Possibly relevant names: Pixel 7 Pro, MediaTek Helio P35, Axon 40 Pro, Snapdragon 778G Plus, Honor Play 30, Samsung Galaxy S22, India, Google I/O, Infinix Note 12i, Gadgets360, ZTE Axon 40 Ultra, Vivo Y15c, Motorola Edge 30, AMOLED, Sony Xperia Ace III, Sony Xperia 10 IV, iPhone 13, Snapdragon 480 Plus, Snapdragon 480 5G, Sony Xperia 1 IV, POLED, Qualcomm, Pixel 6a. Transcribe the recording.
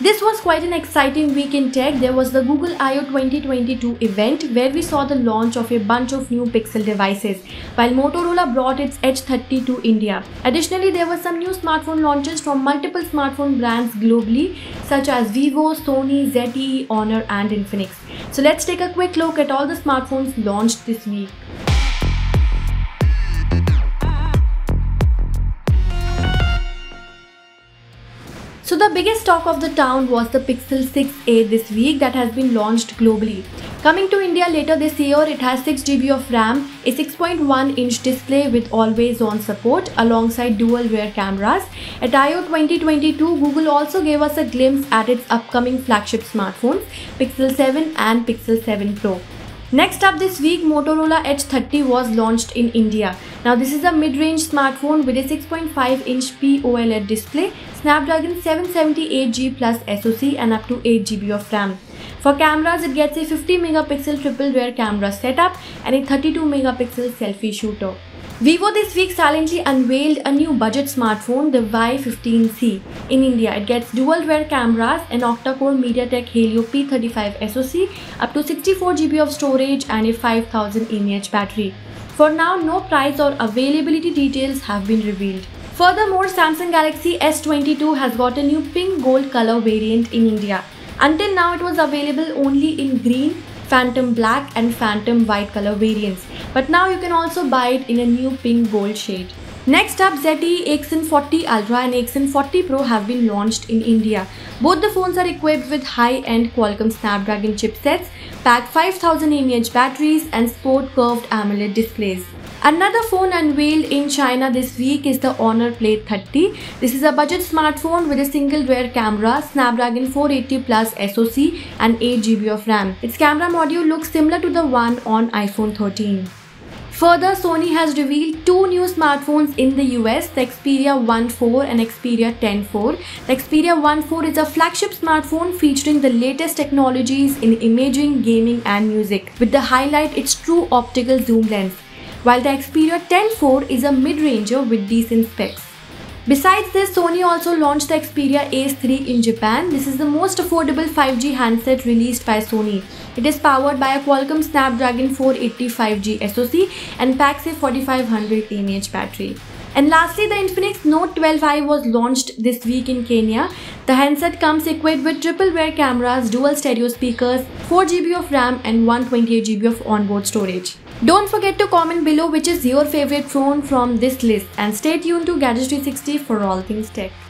This was quite an exciting week in tech. There was the Google I/O 2022 event where we saw the launch of a bunch of new Pixel devices, while Motorola brought its Edge 30 to India. Additionally, there were some new smartphone launches from multiple smartphone brands globally, such as Vivo, Sony, ZTE, Honor and Infinix. So let's take a quick look at all the smartphones launched this week. So the biggest talk of the town was the Pixel 6a this week that has been launched globally. Coming to India later this year, it has 6GB of RAM, a 6.1-inch display with always-on support alongside dual-rear cameras. At I/O 2022, Google also gave us a glimpse at its upcoming flagship smartphones, Pixel 7 and Pixel 7 Pro. Next up this week, Motorola Edge 30 was launched in India. Now this is a mid-range smartphone with a 6.5-inch POLED display, Snapdragon 778G Plus SoC and up to 8GB of RAM. For cameras, it gets a 50-megapixel triple-rear camera setup and a 32-megapixel selfie shooter. Vivo this week silently unveiled a new budget smartphone, the Y15c. In India, it gets dual-rear cameras, an octa-core MediaTek Helio P35 SoC, up to 64GB of storage and a 5000 mAh battery. For now, no price or availability details have been revealed. Furthermore, Samsung Galaxy S22 has got a new pink gold color variant in India. Until now, it was available only in green, Phantom Black and Phantom White color variants, but now you can also buy it in a new pink gold shade. Next up, ZTE Axon 40 Ultra and Axon 40 Pro have been launched in India. Both the phones are equipped with high-end Qualcomm Snapdragon chipsets, pack 5000 mAh batteries and sport curved AMOLED displays. Another phone unveiled in China this week is the Honor Play 30. This is a budget smartphone with a single rear camera, Snapdragon 480 Plus SoC and 8GB of RAM. Its camera module looks similar to the one on iPhone 13. Further, Sony has revealed two new smartphones in the US, the Xperia 1 IV and Xperia 10 IV. The Xperia 1 IV is a flagship smartphone featuring the latest technologies in imaging, gaming and music, with the highlight its true optical zoom lens, while the Xperia 10 IV is a mid-ranger with decent specs. Besides this, Sony also launched the Xperia Ace III in Japan. This is the most affordable 5G handset released by Sony. It is powered by a Qualcomm Snapdragon 480 5G SoC and packs a 4500 mAh battery. And lastly, the Infinix Note 12i was launched this week in Kenya. The handset comes equipped with triple-rear cameras, dual stereo speakers, 4GB of RAM and 128GB of onboard storage. Don't forget to comment below which is your favorite phone from this list and stay tuned to Gadgets360 for all things tech.